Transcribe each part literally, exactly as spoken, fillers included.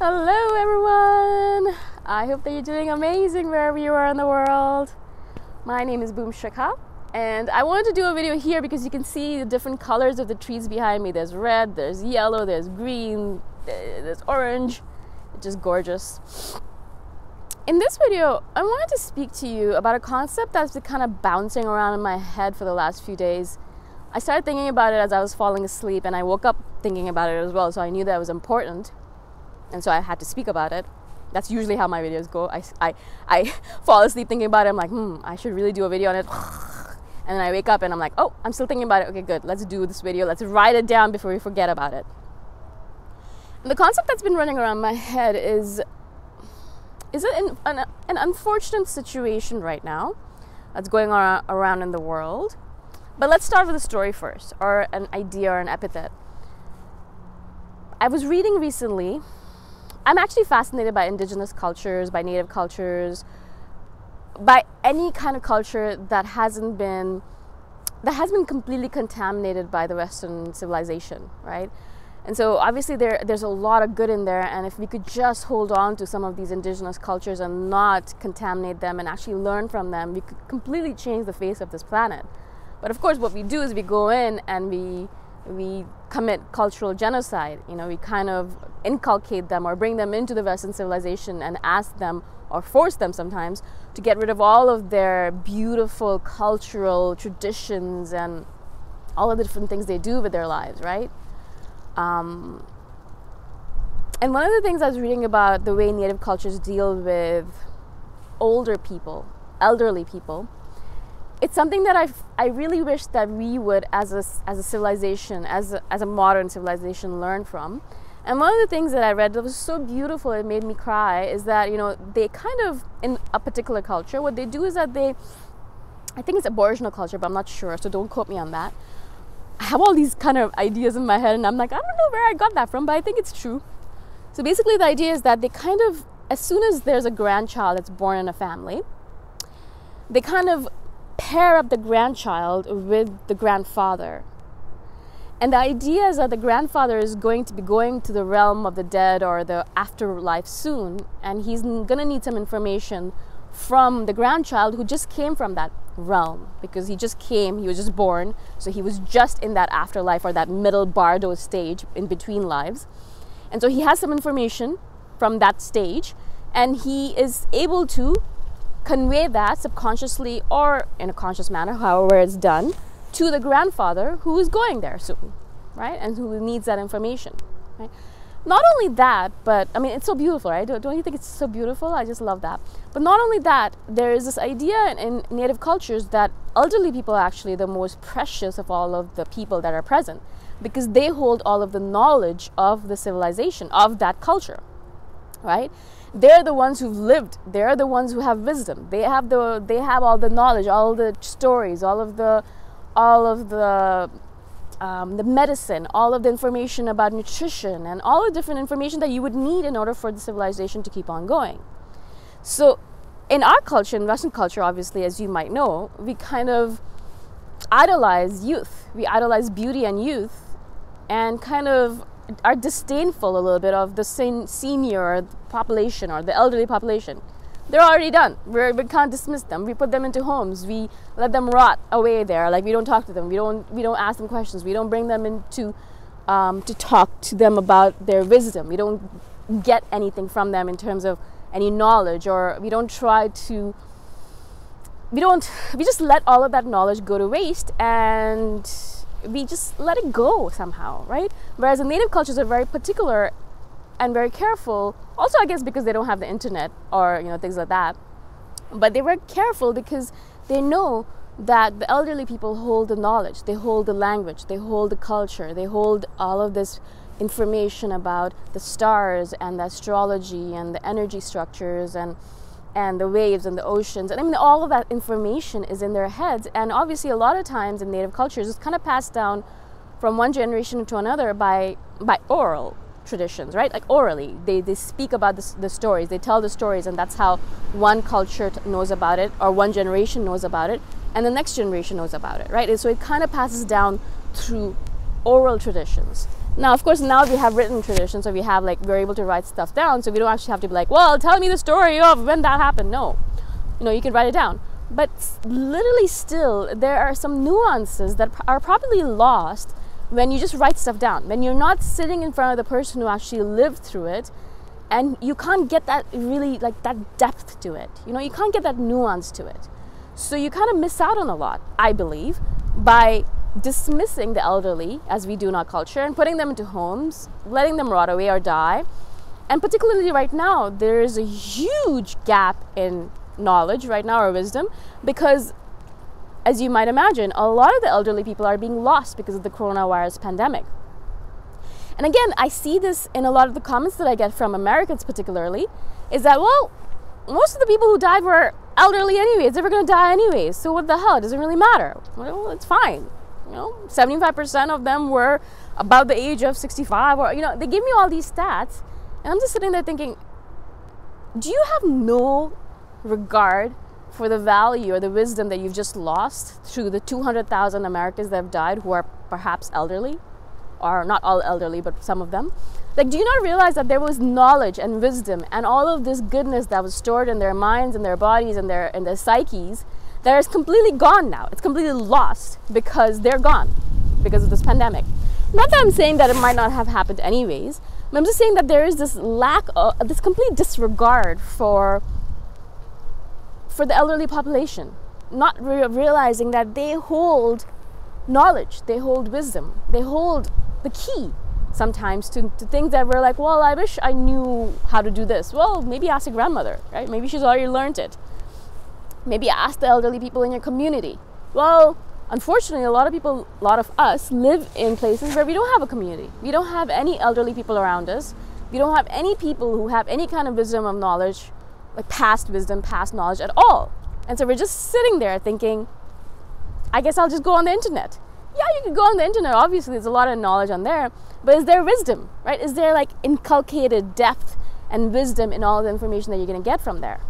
Hello everyone! I hope that you're doing amazing wherever you are in the world. My name is Boom Shikha, and I wanted to do a video here because you can see the different colors of the trees behind me. There's red, there's yellow, there's green, there's orange. It's just gorgeous. In this video, I wanted to speak to you about a concept that's been kind of bouncing around in my head for the last few days. I started thinking about it as I was falling asleep, and I woke up thinking about it as well, so I knew that it was important. And so I had to speak about it. That's usually how my videos go. I, I, I fall asleep thinking about it. I'm like, hmm, I should really do a video on it. And then I wake up and I'm like, oh, I'm still thinking about it. Okay, good. Let's do this video. Let's write it down before we forget about it. And the concept that's been running around my head is, is it an, an, an unfortunate situation right now that's going on around in the world? But let's start with a story first, or an idea or an epithet. I was reading recently. I'm actually fascinated by indigenous cultures, by native cultures, by any kind of culture that hasn't been, that has been completely contaminated by the Western civilization, right? And so obviously there, there's a lot of good in there, and if we could just hold on to some of these indigenous cultures and not contaminate them and actually learn from them, we could completely change the face of this planet. But of course what we do is we go in and we we commit cultural genocide. You know, we kind of inculcate them or bring them into the Western civilization and ask them, or force them sometimes, to get rid of all of their beautiful cultural traditions and all of the different things they do with their lives, right? Um, and one of the things I was reading about the way native cultures deal with older people, elderly people, it's something that I I really wish that we would, as a as a civilization, as a, as a modern civilization, learn from. And one of the things that I read that was so beautiful, it made me cry, is that, you know, they kind of, in a particular culture, what they do is that they, I think it's Aboriginal culture, but I'm not sure, so don't quote me on that. I have all these kind of ideas in my head, and I'm like, I don't know where I got that from, but I think it's true. So basically, the idea is that they kind of, as soon as there's a grandchild that's born in a family, they kind of pair up the grandchild with the grandfather. And the idea is that the grandfather is going to be going to the realm of the dead or the afterlife soon, and he's gonna need some information from the grandchild who just came from that realm, because he just came, he was just born, so he was just in that afterlife or that middle bardo stage in between lives. And so he has some information from that stage, and he is able to convey that subconsciously or in a conscious manner, however it's done, to the grandfather who is going there soon, right? And who needs that information, right? Not only that, but I mean, it's so beautiful, right? Don't you think it's so beautiful? I just love that. But not only that, there is this idea in, in native cultures that elderly people are actually the most precious of all of the people that are present, because they hold all of the knowledge of the civilization, of that culture, right? They're the ones who've lived. They're the ones who have wisdom. They have the they have all the knowledge, all the stories, all of the all of the um, the medicine, all of the information about nutrition, and all the different information that you would need in order for the civilization to keep on going. So, in our culture, in Western culture, obviously, as you might know, we kind of idolize youth. We idolize beauty and youth, and kind of are disdainful a little bit of the sen senior population or the elderly population. They're already done. We're, we can't dismiss them. We put them into homes. We let them rot away there. Like, we don't talk to them. We don't. We don't ask them questions. We don't bring them into um, to talk to them about their wisdom. We don't get anything from them in terms of any knowledge, or we don't try to. We don't. We just let all of that knowledge go to waste, and we just let it go somehow, right? Whereas the native cultures are very particular and very careful. Also, I guess because they don't have the internet or, you know, things like that. But they were careful because they know that the elderly people hold the knowledge. They hold the language. They hold the culture. They hold all of this information about the stars and the astrology and the energy structures and and the waves and the oceans, and I mean, all of that information is in their heads. And obviously, a lot of times in native cultures, it's kind of passed down from one generation to another by by oral traditions, right? Like, orally, they they speak about the, the stories, they tell the stories, and that's how one culture knows about it, or one generation knows about it, and the next generation knows about it, right? And so it kind of passes down through oral traditions. Now, of course, now we have written tradition, so we have like, we're able to write stuff down, so we don't actually have to be like, well, tell me the story of when that happened. No, you know, you can write it down. But literally still, there are some nuances that are probably lost when you just write stuff down, when you're not sitting in front of the person who actually lived through it, and you can't get that really, like, that depth to it. You know, you can't get that nuance to it. So you kind of miss out on a lot, I believe, by dismissing the elderly, as we do in our culture, and putting them into homes, letting them rot away or die. And particularly right now, there is a huge gap in knowledge right now, or wisdom, because as you might imagine, a lot of the elderly people are being lost because of the coronavirus pandemic. And again, I see this in a lot of the comments that I get from Americans particularly, is that, well, most of the people who died were elderly anyways, they were going to die anyways, so what the hell, it doesn't really matter. Well, it's fine. You know, seventy-five percent of them were about the age of sixty-five, or, you know, they give me all these stats, and I'm just sitting there thinking, do you have no regard for the value or the wisdom that you've just lost through the two hundred thousand Americans that have died who are perhaps elderly, or not all elderly, but some of them? Like, do you not realize that there was knowledge and wisdom and all of this goodness that was stored in their minds and their bodies and their, and their psyches that is completely gone now? It's completely lost because they're gone because of this pandemic. Not that I'm saying that it might not have happened anyways, but I'm just saying that there is this lack of, this complete disregard for for the elderly population, not re realizing that they hold knowledge, they hold wisdom, they hold the key sometimes to, to things that we're like, well, I wish I knew how to do this. Well, maybe ask your grandmother, right? Maybe she's already learned it. Maybe ask the elderly people in your community. Well, unfortunately, a lot of people, a lot of us live in places where we don't have a community. We don't have any elderly people around us. We don't have any people who have any kind of wisdom of knowledge, like past wisdom, past knowledge at all. And so we're just sitting there thinking, I guess I'll just go on the internet. Yeah, you can go on the internet, obviously, there's a lot of knowledge on there, but is there wisdom, right? Is there like inculcated depth and wisdom in all the information that you're gonna get from there?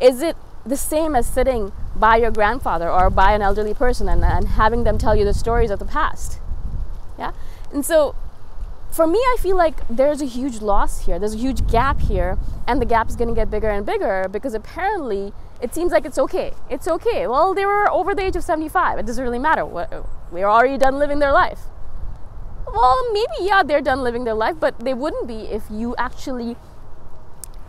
Is it the same as sitting by your grandfather or by an elderly person and, and having them tell you the stories of the past? Yeah, and so for me, I feel like there's a huge loss here. There's a huge gap here, and the gap is going to get bigger and bigger because apparently it seems like it's okay. It's okay. Well, they were over the age of seventy-five. It doesn't really matter. We're already done living their life. Well, maybe, yeah, they're done living their life, but they wouldn't be if you actually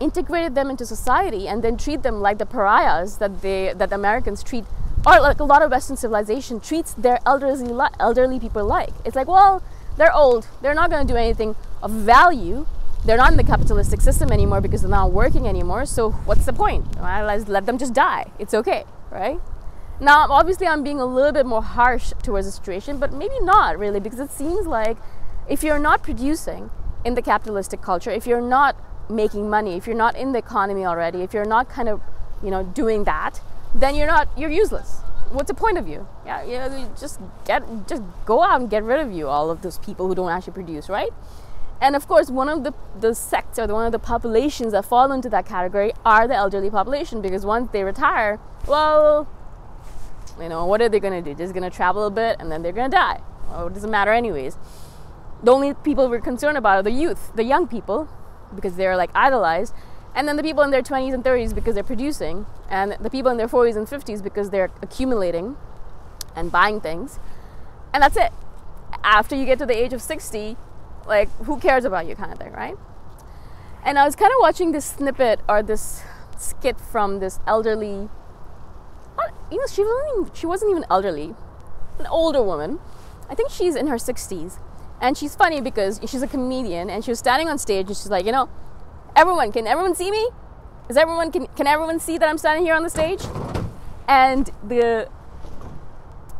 integrated them into society and then treat them like the pariahs that they, that Americans treat, or like a lot of Western civilization treats their elderly, elderly people like. It's like, well, they're old, they're not going to do anything of value, they're not in the capitalistic system anymore because they're not working anymore, so what's the point? Let them just die, it's okay, right? Now, obviously, I'm being a little bit more harsh towards the situation, but maybe not really, because it seems like if you're not producing in the capitalistic culture, if you're not making money, if you're not in the economy already, if you're not kind of, you know, doing that, then you're not, you're useless. What's the point of you? Yeah, you know, just get, just go out and get rid of you, all of those people who don't actually produce, right? And of course, one of the, the sects or the, one of the populations that fall into that category are the elderly population, because once they retire, well, you know, what are they going to do? Just going to travel a bit and then they're going to die. Well, it doesn't matter anyways. The only people we're concerned about are the youth, the young people, because they're like idolized. And then the people in their twenties and thirties because they're producing, and the people in their forties and fifties because they're accumulating and buying things. And that's it. After you get to the age of sixty, like, who cares about you, kind of thing, right? And I was kind of watching this snippet or this skit from this elderly, you know, she wasn't even, she wasn't even elderly, an older woman. I think she's in her sixties. And she's funny because she's a comedian, and she was standing on stage and she's like, you know, everyone, can everyone see me? Is everyone, can, can everyone see that I'm standing here on the stage? And the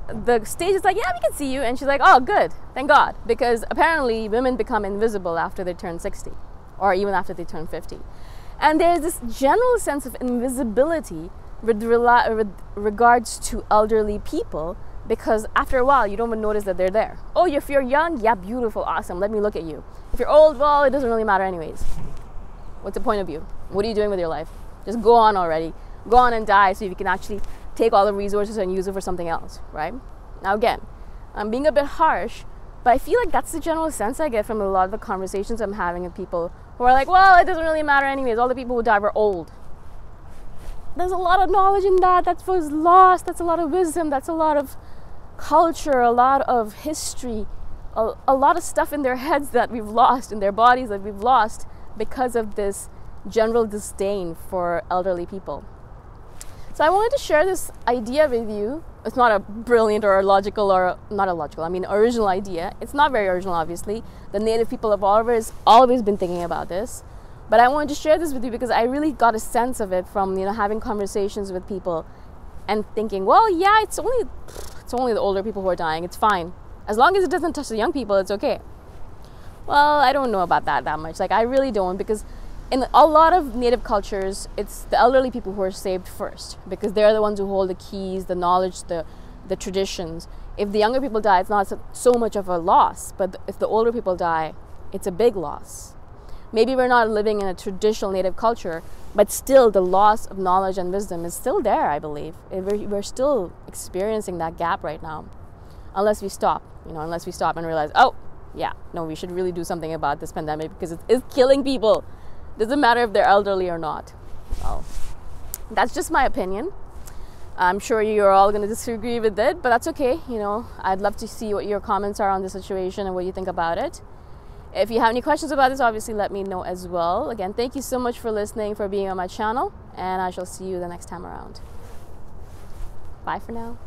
the stage is like, yeah, we can see you. And she's like, oh, good, thank God. Because apparently women become invisible after they turn sixty, or even after they turn fifty. And there's this general sense of invisibility with, with regards to elderly people, because after a while, you don't even notice that they're there. Oh, if you're young, yeah, beautiful, awesome, let me look at you. If you're old, well, it doesn't really matter anyways. What's the point of you? What are you doing with your life? Just go on already. Go on and die so you can actually take all the resources and use it for something else, right? Now again, I'm being a bit harsh But I feel like that's the general sense I get from a lot of the conversations I'm having with people who are like, well, it doesn't really matter anyways, all the people who died were old. There's a lot of knowledge in that, that was lost, that's a lot of wisdom, that's a lot of culture, a lot of history, a, a lot of stuff in their heads that we've lost, in their bodies that we've lost because of this general disdain for elderly people. So I wanted to share this idea with you. It's not a brilliant or a logical or a, not a logical, I mean original idea. It's not very original, obviously. The native people have always, always been thinking about this. But I wanted to share this with you because I really got a sense of it from, you know, having conversations with people and thinking, well, yeah, it's only, it's only the older people who are dying. It's fine. As long as it doesn't touch the young people, it's okay. Well, I don't know about that that much. Like, I really don't, because in a lot of native cultures, it's the elderly people who are saved first because they're the ones who hold the keys, the knowledge, the, the traditions. If the younger people die, it's not so much of a loss, but if the older people die, it's a big loss. Maybe we're not living in a traditional native culture, but still the loss of knowledge and wisdom is still there, I believe. We're still experiencing that gap right now, unless we stop, you know, unless we stop and realize, oh, yeah, no, we should really do something about this pandemic because it is killing people. Doesn't matter if they're elderly or not. Well, that's just my opinion. I'm sure you're all going to disagree with it, but that's okay. You know, I'd love to see what your comments are on the situation and what you think about it. If you have any questions about this, obviously let me know as well. Again, thank you so much for listening, for being on my channel, and I shall see you the next time around. Bye for now.